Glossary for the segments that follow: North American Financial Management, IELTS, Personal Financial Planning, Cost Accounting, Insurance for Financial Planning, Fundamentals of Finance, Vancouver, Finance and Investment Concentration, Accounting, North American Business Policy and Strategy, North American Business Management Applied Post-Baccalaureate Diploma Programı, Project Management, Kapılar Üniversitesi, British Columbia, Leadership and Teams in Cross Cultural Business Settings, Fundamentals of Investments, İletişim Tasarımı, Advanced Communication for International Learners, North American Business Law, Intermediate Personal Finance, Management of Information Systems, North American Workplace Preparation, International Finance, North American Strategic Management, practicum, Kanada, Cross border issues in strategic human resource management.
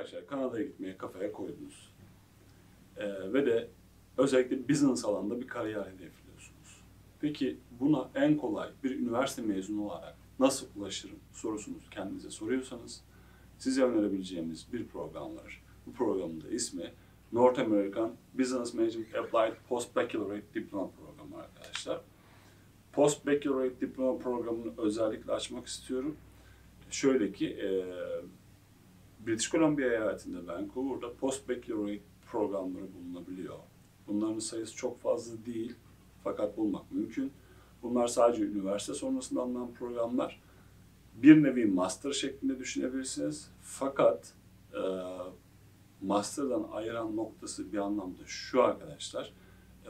arkadaşlar Kanada'ya gitmeye kafaya koydunuz. Ve de özellikle business alanda bir kariyer hedefliyorsunuz. Peki buna en kolay bir üniversite mezunu olarak nasıl ulaşırım sorusunuz kendinize soruyorsanız size önerebileceğimiz bir program var. Bu programın da ismi North American Business Management Applied Post-Baccalaureate Diploma Programı arkadaşlar. Post-Baccalaureate Diploma Programı'nı özellikle açmak istiyorum. Şöyle ki, British Columbia eyaletinde Vancouver'da Post-Baccalaureate programları bulunabiliyor. Bunların sayısı çok fazla değil fakat bulmak mümkün. Bunlar sadece üniversite sonrasında alınan programlar. Bir nevi master şeklinde düşünebilirsiniz. Fakat master'dan ayıran noktası bir anlamda şu arkadaşlar.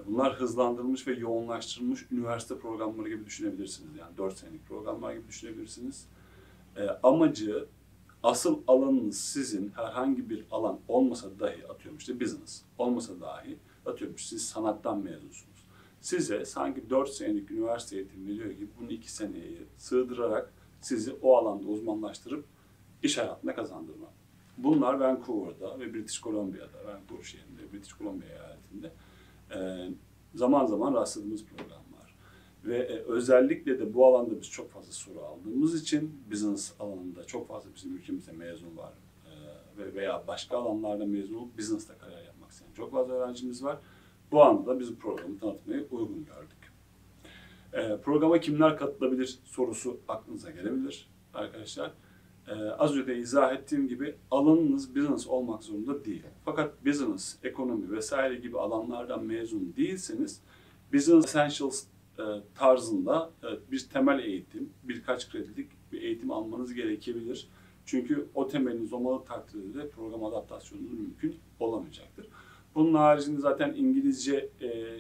Bunlar hızlandırılmış ve yoğunlaştırılmış üniversite programları gibi düşünebilirsiniz. Yani 4 senelik programlar gibi düşünebilirsiniz. Amacı asıl alanınız sizin herhangi bir alan olmasa dahi atıyorum işte business olmasa dahi atıyorum siz sanattan mezunsunuz. Size sanki 4 senelik üniversite eğitimi veriyor gibi bunu 2 seneye sığdırarak sizi o alanda uzmanlaştırıp iş hayatına kazandırmak. Bunlar Vancouver'da ve British Columbia'da, Vancouver şehrinde, British Columbia eyaletinde zaman zaman rastladığımız programlar. Ve özellikle de bu alanda biz çok fazla soru aldığımız için business alanında çok fazla bizim ülkemizde mezun var veya başka alanlarda mezun olup business'ta kariyer yapmak isteyen çok fazla öğrencimiz var. Bu anda da biz bu programı tanıtmayı uygun gördük. Programa kimler katılabilir sorusu aklınıza gelebilir arkadaşlar. Az önce izah ettiğim gibi alanınız business olmak zorunda değil. Fakat business, ekonomi vesaire gibi alanlardan mezun değilseniz business essentials tarzında bir temel eğitim, birkaç kredilik bir eğitim almanız gerekebilir. Çünkü o temeliniz olmalı takdirde de program adaptasyonunuz mümkün olamayacaktır. Bunun haricinde zaten İngilizce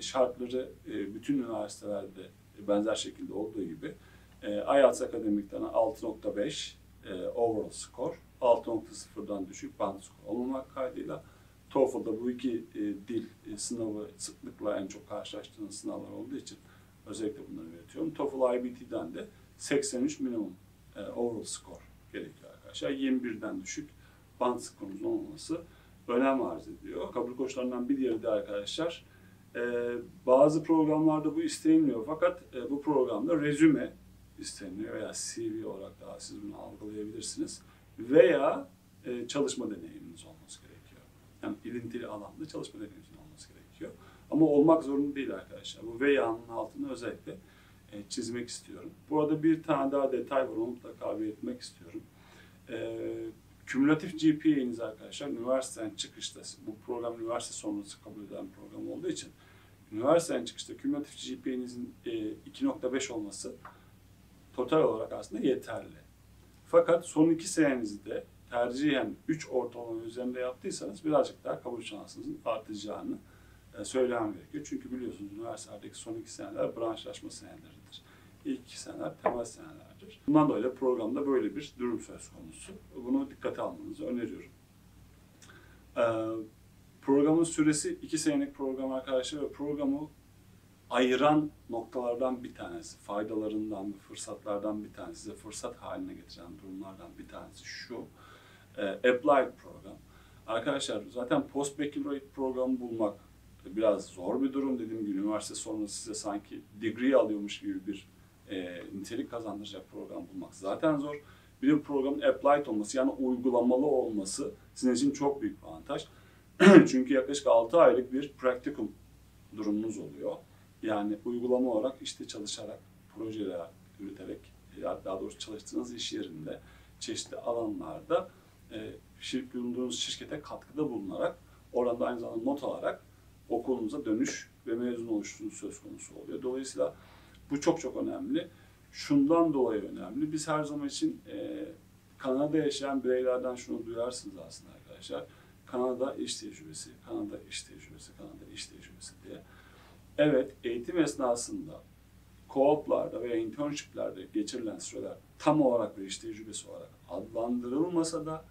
şartları bütün üniversitelerde benzer şekilde olduğu gibi IELTS akademikten 6.5 overall score, 6.0'dan düşük band skor olmamak kaydıyla TOEFL'da bu iki dil sınavı sıklıkla en çok karşılaştığınız sınavlar olduğu için özellikle bunları üretiyorum. TOEFL IBT'den de 83 minimum overall score gerekiyor arkadaşlar. 21'den düşük band skorunuzun olması önem arz ediyor. Kabul koşullarından bir diğeri de arkadaşlar bazı programlarda bu istenmiyor fakat bu programda rezüme isteniyor veya CV olarak daha siz bunu algılayabilirsiniz veya çalışma deneyiminiz olması gerekiyor. Yani ilintili alanda çalışma deneyiminiz olması gerekiyor. Ama olmak zorunda değil arkadaşlar. Bu veya'nın altını özellikle çizmek istiyorum. Burada bir tane daha detay var, onu mutlaka belirtmek istiyorum. Kümülatif GPA'niz arkadaşlar üniversiteden çıkışta, bu program üniversite sonrası kabul edilen program olduğu için üniversiteden çıkışta kümülatif GPA'nizin 2.5 olması total olarak aslında yeterli. Fakat son 2 senenizde tercihen 3 ortalama üzerinde yaptıysanız birazcık daha kabul şansınızın artacağını söylemem gerekiyor. Çünkü biliyorsunuz üniversitedeki son 2 seneler branşlaşma seneleridir. İlk 2 seneler temel senelerdir. Bundan dolayı da programda böyle bir durum söz konusu. Bunu dikkate almanızı öneriyorum. Programın süresi 2 senelik program arkadaşlar ve programı ayıran noktalardan bir tanesi, faydalarından ve fırsatlardan bir tanesi, size fırsat haline getiren durumlardan bir tanesi şu, Applied program. Arkadaşlar zaten Post-Baccalaureate programı bulmak biraz zor bir durum. Dediğim gibi üniversite sonrası size sanki degree alıyormuş gibi bir nitelik kazandıracak program bulmak zaten zor. Bir de programın Applied olması yani uygulamalı olması sizin için çok büyük bir avantaj. Çünkü yaklaşık 6 aylık bir practicum durumunuz oluyor. Yani uygulama olarak işte çalışarak, projeler üreterek, daha doğrusu çalıştığınız iş yerinde çeşitli alanlarda bulunduğunuz şirkete katkıda bulunarak, oradan da aynı zamanda not alarak okulunuza dönüş ve mezun oluşunuz söz konusu oluyor. Dolayısıyla bu çok çok önemli. Şundan dolayı önemli. Biz her zaman için Kanada'da yaşayan bireylerden şunu duyarsınız aslında arkadaşlar. Kanada iş tecrübesi, Kanada iş tecrübesi, Kanada iş tecrübesi diye. Evet, eğitim esnasında co-op'larda veya internship'lerde geçirilen süreler tam olarak bir iş tecrübesi olarak adlandırılmasa da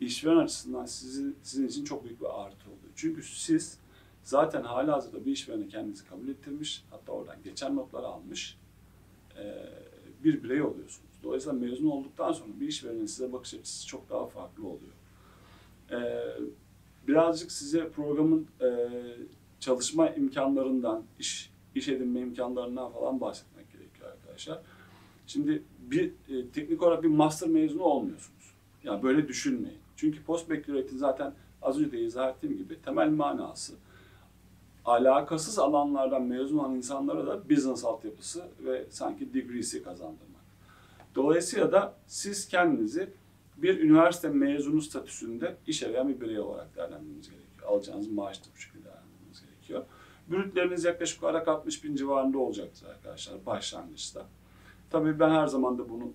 işveren açısından sizin için çok büyük bir artı oluyor. Çünkü siz zaten halihazırda bir işverene kendinizi kabul ettirmiş, hatta oradan geçen notları almış bir birey oluyorsunuz. Dolayısıyla mezun olduktan sonra bir işverenin size bakış açısı çok daha farklı oluyor. Birazcık size programın çalışma imkanlarından, iş edinme imkanlarından falan bahsetmek gerekiyor arkadaşlar. Şimdi teknik olarak bir master mezunu olmuyorsunuz. Yani böyle düşünmeyin. Çünkü post-baccalaureate'in zaten az önce de izah ettiğim gibi temel manası alakasız alanlardan mezun olan insanlara da business altyapısı ve sanki degree'si kazandırmak. Dolayısıyla da siz kendinizi bir üniversite mezunu statüsünde iş arayan bir birey olarak değerlendirmeniz gerekiyor. Alacağınız maaşı da bu şekilde değerlendirmeniz gerekiyor. Brütleriniz yaklaşık olarak 60.000 civarında olacaktır arkadaşlar başlangıçta. Tabii ben her zaman da bunu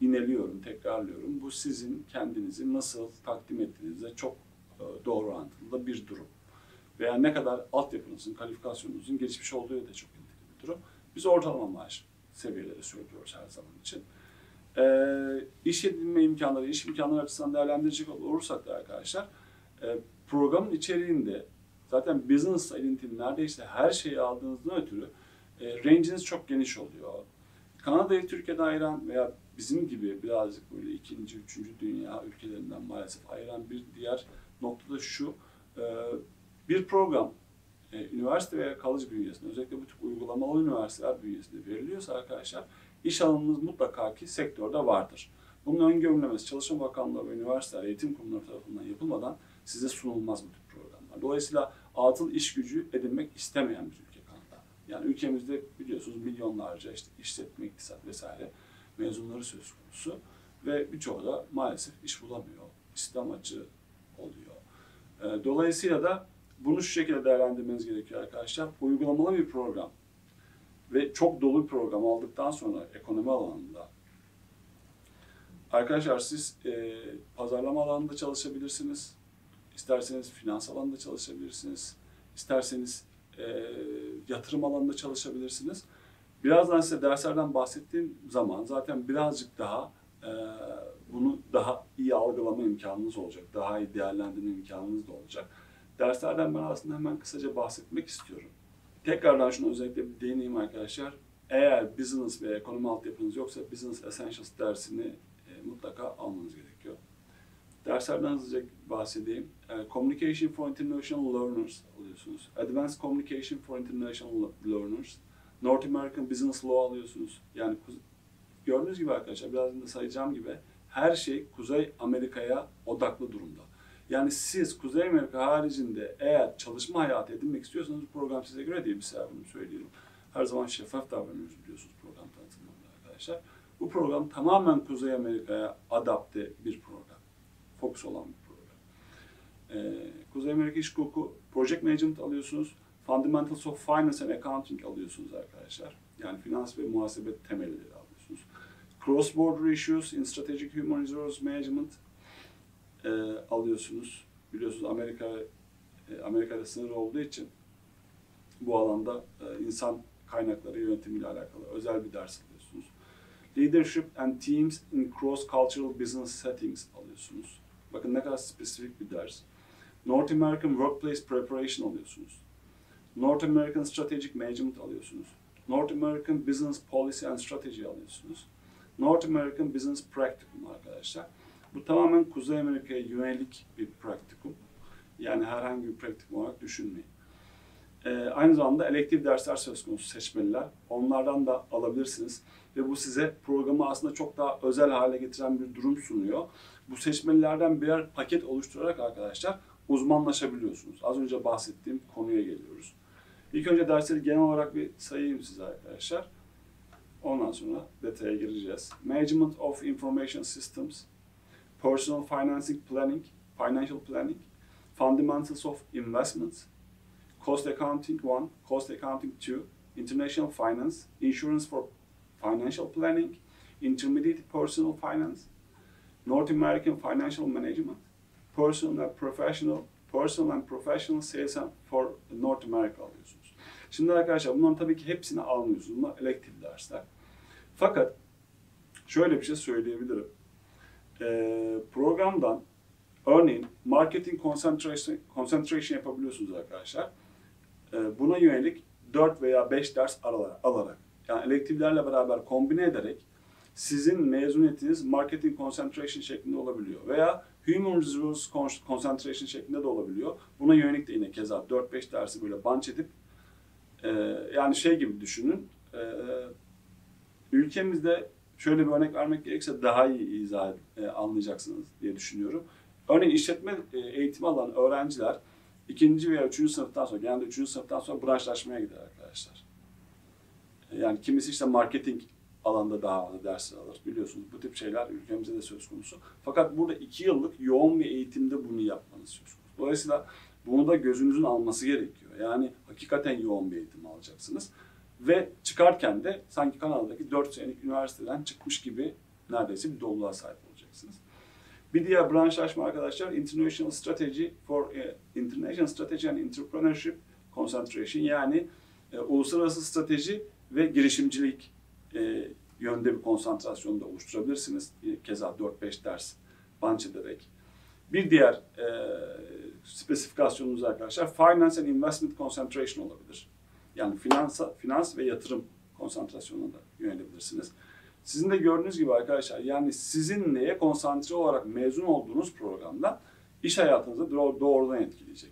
ineliyorum, tekrarlıyorum. Bu sizin kendinizi nasıl takdim ettiğinizde çok doğru orantılı bir durum. Veya ne kadar altyapınızın, kalifikasyonunusun gelişmiş olduğu da çok ilgili bir durum. Biz ortalama maaş seviyeleri söylüyoruz her zaman için. İş edinme imkanları, iş imkanları açısından değerlendirecek olursak da arkadaşlar, programın içeriğinde zaten business ilintili neredeyse her şeyi aldığınızdan ötürü range'iniz çok geniş oluyor. Kanada'yı Türkiye'den ayıran veya bizim gibi birazcık böyle ikinci, üçüncü dünya ülkelerinden maalesef ayıran bir diğer nokta da şu, bir program üniversite veya kalıcı bünyesinde, özellikle bu tip uygulamalı üniversiteler bünyesinde veriliyorsa arkadaşlar, iş alanınız mutlaka ki sektörde vardır. Bunun öngörülemesi Çalışma Bakanlığı ve üniversiteler, eğitim kurumları tarafından yapılmadan size sunulmaz bu tip programlar. Dolayısıyla atıl iş gücü edinmek istemeyen bir ülke Kanada. Yani ülkemizde biliyorsunuz milyonlarca işte işletme, iktisat vesaire mezunları söz konusu ve birçoğu da maalesef iş bulamıyor, istihdam açığı oluyor. Dolayısıyla da bunu şu şekilde değerlendirmeniz gerekiyor arkadaşlar. Uygulamalı bir program ve çok dolu bir program aldıktan sonra ekonomi alanında arkadaşlar siz pazarlama alanında çalışabilirsiniz. İsterseniz finans alanında çalışabilirsiniz. İsterseniz yatırım alanında çalışabilirsiniz. Birazdan size derslerden bahsettiğim zaman zaten birazcık daha bunu daha iyi algılama imkanınız olacak. Daha iyi değerlendirme imkanınız da olacak. Derslerden ben aslında hemen kısaca bahsetmek istiyorum. Tekrardan şunu özellikle bir değineyim arkadaşlar. Eğer business veya ekonomi altyapınız yoksa business essentials dersini mutlaka almanız gerekiyor. Derslerden hızlıca bahsedeyim. Communication for International Learners alıyorsunuz. Advanced Communication for International Learners. North American Business Law alıyorsunuz. Yani gördüğünüz gibi arkadaşlar biraz önce sayacağım gibi her şey Kuzey Amerika'ya odaklı durumda. Yani siz Kuzey Amerika haricinde eğer çalışma hayatı edinmek istiyorsanız program size göre değil, bir sebebini söyleyeyim. Her zaman şeffaf davranıyoruz biliyorsunuz program tanıtımında arkadaşlar. Bu program tamamen Kuzey Amerika'ya adapte bir program. Fokus olan bir program. Kuzey Amerika İş Hukuku, Project Management alıyorsunuz. Fundamentals of Finance and Accounting alıyorsunuz arkadaşlar. Yani finans ve muhasebe temelleri alıyorsunuz. Cross border issues in strategic human resource management alıyorsunuz. Biliyorsunuz Amerika'da sınır olduğu için bu alanda insan kaynakları yönetimiyle alakalı özel bir ders alıyorsunuz. Leadership and Teams in Cross Cultural Business Settings alıyorsunuz. Bakın ne kadar spesifik bir ders. North American Workplace Preparation alıyorsunuz. North American Strategic Management alıyorsunuz. North American Business Policy and Strategy alıyorsunuz. North American Business Practicum arkadaşlar. Bu tamamen Kuzey Amerika'ya yönelik bir praktikum. Yani herhangi bir praktikum olarak düşünmeyin. Aynı zamanda elektif dersler söz konusu, seçmeliler. Onlardan da alabilirsiniz. Ve bu size programı aslında çok daha özel hale getiren bir durum sunuyor. Bu seçmelilerden birer paket oluşturarak arkadaşlar uzmanlaşabiliyorsunuz. Az önce bahsettiğim konuya geliyoruz. İlk önce dersleri genel olarak bir sayayım size arkadaşlar. Ondan sonra detaya gireceğiz. Management of Information Systems. Personal Financial Planning, Fundamentals of Investments, Cost Accounting 1, Cost Accounting 2, International Finance, Insurance for Financial Planning, Intermediate Personal Finance, North American Financial Management, Personal and Professional Sales for North America alıyorsunuz. Şimdi arkadaşlar bunların tabii ki hepsini almıyorsunuz. Bunlar elektif dersler. Fakat şöyle bir şey söyleyebilirim. Programdan örneğin marketing concentration yapabiliyorsunuz arkadaşlar. Buna yönelik 4 veya 5 ders alarak yani elektiflerle beraber kombine ederek sizin mezuniyetiniz marketing concentration şeklinde olabiliyor. Veya Human Resource Concentration şeklinde de olabiliyor. Buna yönelik de yine keza 4-5 dersi böyle bunch edip yani şey gibi düşünün. Ülkemizde şöyle bir örnek vermek gerekirse daha iyi izah anlayacaksınız diye düşünüyorum. Örneğin işletme eğitimi alan öğrenciler 2. veya 3. sınıftan sonra, genelde 3. sınıftan sonra branşlaşmaya gider arkadaşlar. Yani kimisi işte marketing alanda daha fazla dersler alır. Biliyorsunuz bu tip şeyler ülkemizde de söz konusu. Fakat burada 2 yıllık yoğun bir eğitimde bunu yapmanız söz konusu. Dolayısıyla bunu da gözünüzün alması gerekiyor. Yani hakikaten yoğun bir eğitim alacaksınız. Ve çıkarken de sanki Kanada'daki 4 senelik üniversiteden çıkmış gibi neredeyse bir doluluğa sahip olacaksınız. Bir diğer branşlaşma arkadaşlar International Strategy and Entrepreneurship Concentration, yani uluslararası strateji ve girişimcilik yönde bir konsantrasyonu da oluşturabilirsiniz. Keza 4-5 ders bunch ederek. Bir diğer spesifikasyonumuz arkadaşlar Finance and Investment Concentration olabilir. Yani finans ve yatırım konsantrasyonuna da yönelebilirsiniz. Sizin de gördüğünüz gibi arkadaşlar, yani sizin neye konsantre olarak mezun olduğunuz programda iş hayatınızı doğrudan etkileyecek.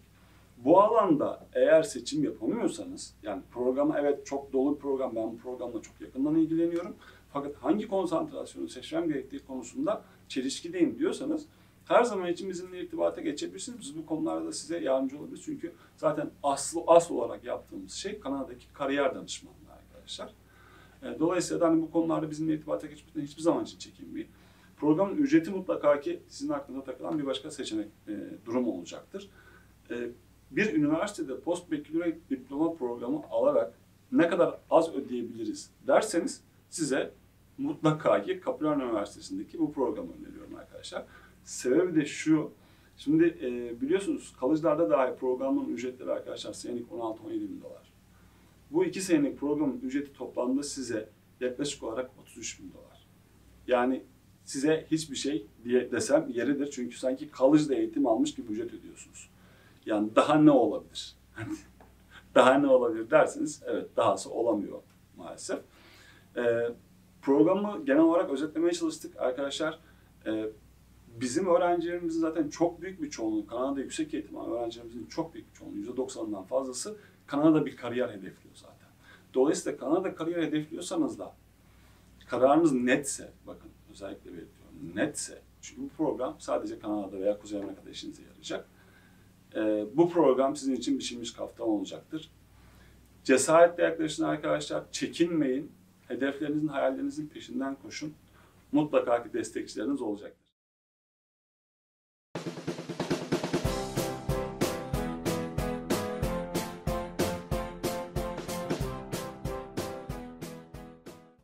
Bu alanda eğer seçim yapamıyorsanız, yani programa evet çok dolu bir program, ben bu programla çok yakından ilgileniyorum. Fakat hangi konsantrasyonu seçmem gerektiği konusunda çelişkideyim diyorsanız her zaman için bizimle irtibata geçebilirsiniz. Biz bu konularda da size yardımcı olabiliriz. Çünkü zaten asıl olarak yaptığımız şey Kanada'daki kariyer danışmanlığı arkadaşlar. Dolayısıyla hani bu konularda bizimle irtibata geçmeden hiçbir zaman için çekinmeyin. Programın ücreti mutlaka ki sizin aklınıza takılan bir başka seçenek durumu olacaktır. Bir üniversitede Post-Baccalaureate Diploma Programı alarak ne kadar az ödeyebiliriz derseniz size mutlaka ki Kapılar Üniversitesi'ndeki bu programı öneriyorum arkadaşlar. Sebebi de şu, şimdi biliyorsunuz kalıcılarda dahi programın ücretleri arkadaşlar senelik 16-17 bin dolar. Bu 2 senelik programın ücreti toplamda size yaklaşık olarak 33 bin dolar. Yani size hiçbir şey diye desem yeridir çünkü sanki kalıcıda eğitim almış gibi ücret ödüyorsunuz. Yani daha ne olabilir? Daha ne olabilir derseniz evet dahası olamıyor maalesef. Programı genel olarak özetlemeye çalıştık arkadaşlar. Bizim öğrencilerimizin zaten çok büyük bir çoğunluğu, Kanada'da yüksek eğitim alan öğrencilerimizin çok büyük bir çoğunluğu, %90'dan fazlası Kanada'da bir kariyer hedefliyor zaten. Dolayısıyla Kanada'da kariyer hedefliyorsanız da kararınız netse, bakın özellikle belirtiyorum, netse, çünkü bu program sadece Kanada'da veya Kuzey Amerika'da işinize yarayacak. Bu program sizin için biçilmiş kaftan olacaktır. Cesaretle yaklaşın arkadaşlar, çekinmeyin, hedeflerinizin, hayallerinizin peşinden koşun, mutlaka ki destekçileriniz olacaktır.